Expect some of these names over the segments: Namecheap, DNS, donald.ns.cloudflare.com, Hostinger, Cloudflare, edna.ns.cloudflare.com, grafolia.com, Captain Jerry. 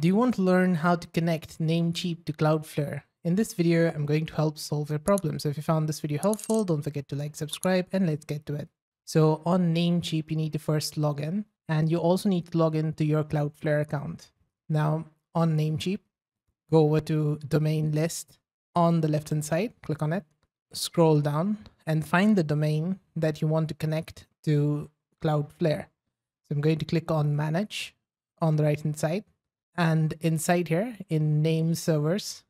Do you want to learn how to connect Namecheap to Cloudflare? In this video, I'm going to help solve your problem. So if you found this video helpful, don't forget to like, subscribe, and let's get to it. So on Namecheap, you need to first log in, and you also need to log in to your Cloudflare account. Now on Namecheap, go over to domain list on the left-hand side, click on it, scroll down and find the domain that you want to connect to Cloudflare. So I'm going to click on manage on the right-hand side. And inside here, in name servers,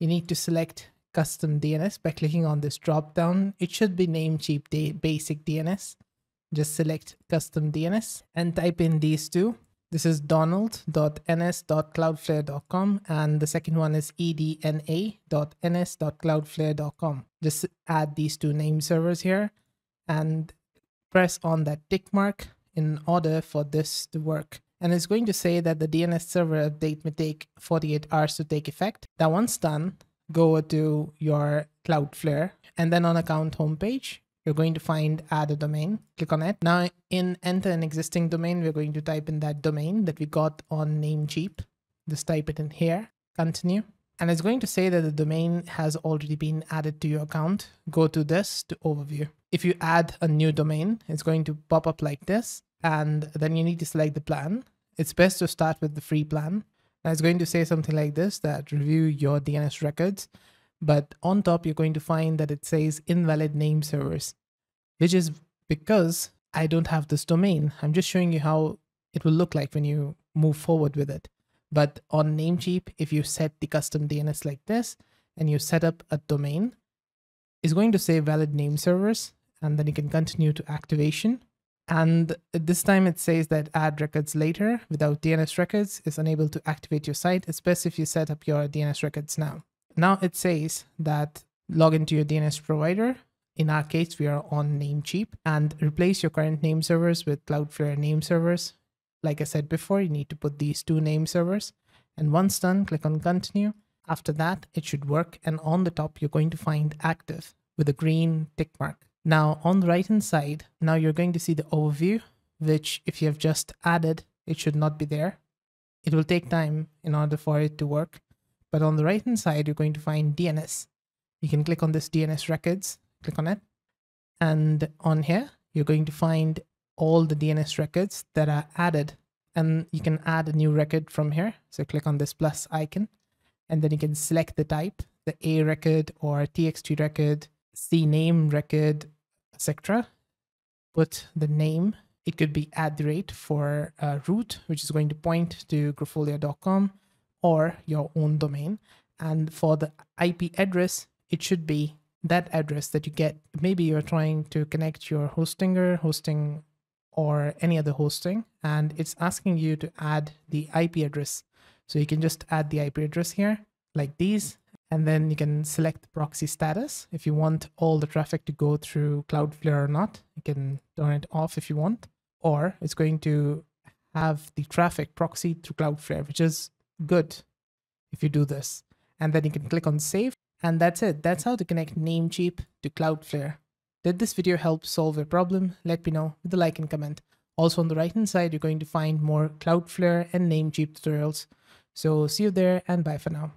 you need to select custom DNS by clicking on this drop down. It should be Namecheap basic DNS. Just select custom DNS and type in these two. This is donald.ns.cloudflare.com and the second one is edna.ns.cloudflare.com. Just add these two name servers here and press on that tick mark in order for this to work. And it's going to say that the DNS server update may take 48 hours to take effect. Now, once done, go to your Cloudflare and then on account homepage, you're going to find add a domain, click on it. Now in enter an existing domain, we're going to type in that domain that we got on Namecheap. Just type it in here, continue. And it's going to say that the domain has already been added to your account. Go to this to overview. If you add a new domain, it's going to pop up like this. And then you need to select the plan. It's best to start with the free plan. And it's going to say something like this, that review your DNS records. But on top, you're going to find that it says invalid name servers, which is because I don't have this domain. I'm just showing you how it will look like when you move forward with it. But on Namecheap, if you set the custom DNS like this and you set up a domain, it's going to say valid name servers, and then you can continue to activation. And this time it says that add records later without DNS records is unable to activate your site, especially if you set up your DNS records now. Now it says that log into your DNS provider. In our case, we are on Namecheap, and replace your current name servers with Cloudflare name servers. Like I said before, you need to put these two name servers, and once done, click on continue. After that, it should work. And on the top, you're going to find active with a green tick mark. Now on the right hand side, now you're going to see the overview, which if you have just added, it should not be there. It will take time in order for it to work. But on the right-hand side, you're going to find DNS. You can click on this DNS records, click on it. And on here, you're going to find all the DNS records that are added. And you can add a new record from here. So click on this plus icon, and then you can select the type, the A record or TXT record, CNAME record, etc. Put the name. It could be @ for root, which is going to point to grafolia.com. or your own domain. And for the IP address, it should be that address that you get. Maybe you're trying to connect your Hostinger hosting or any other hosting, and it's asking you to add the IP address. So you can just add the IP address here like these, and then you can select the proxy status. If you want all the traffic to go through Cloudflare or not, you can turn it off if you want, or it's going to have the traffic proxy through Cloudflare, which is good if you do this. And then you can click on save, and that's it. That's how to connect Namecheap to Cloudflare. Did this video help solve your problem? Let me know with a like and comment. Also on the right hand side, you're going to find more Cloudflare and Namecheap tutorials. So see you there, and bye for now.